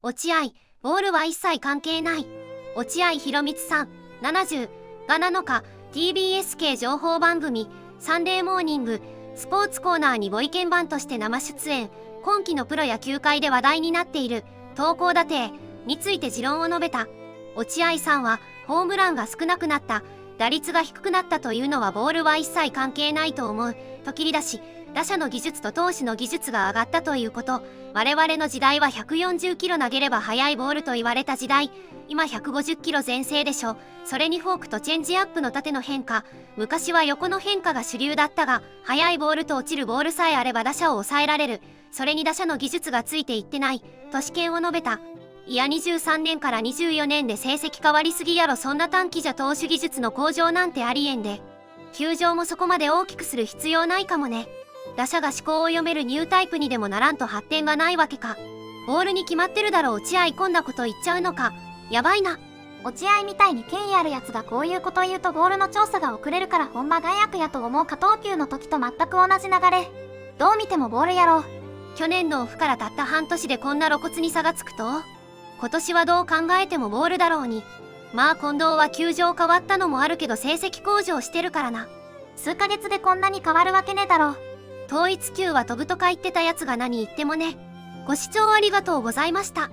落合、ボールは一切関係ない。落合博満さん、70が7日、TBS 系情報番組、サンデーモーニング、スポーツコーナーにご意見番として生出演。今季のプロ野球界で話題になっている、投高打低について持論を述べた。落合さんは、ホームランが少なくなった、打率が低くなったというのはボールは一切関係ないと思う、と切り出し、打者の技術と投手の技術が上がったということ。我々の時代は140キロ投げれば速いボールと言われた時代。今150キロ前盛でしょ。それにフォークとチェンジアップの縦の変化。昔は横の変化が主流だったが、速いボールと落ちるボールさえあれば打者を抑えられる。それに打者の技術がついていってない、と試験を述べた。いや23年から24年で成績変わりすぎやろ。そんな短期じゃ投手技術の向上なんてありえんで。球場もそこまで大きくする必要ないかもね。打者が思考を読めるニュータイプにでもならんと発展がないわけか。ボールに決まってるだろ。落合こんなこと言っちゃうのか。やばいな。落合みたいに権威あるやつがこういうこと言うとボールの調査が遅れるからほんま害悪やと思う。過投球の時と全く同じ流れ。どう見てもボールやろ。去年のオフからたった半年でこんな露骨に差がつくと、今年はどう考えてもボールだろうに。まあ近藤は球場変わったのもあるけど成績向上してるからな。数ヶ月でこんなに変わるわけねえだろ。統一球は飛ぶとか言ってたやつが何言ってもね。ご視聴ありがとうございました。